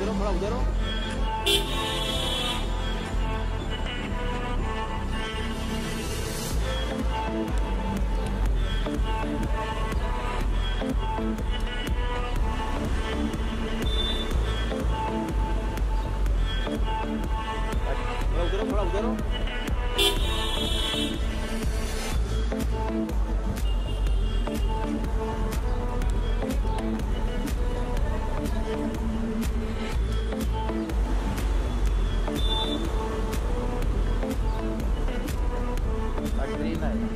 Budero.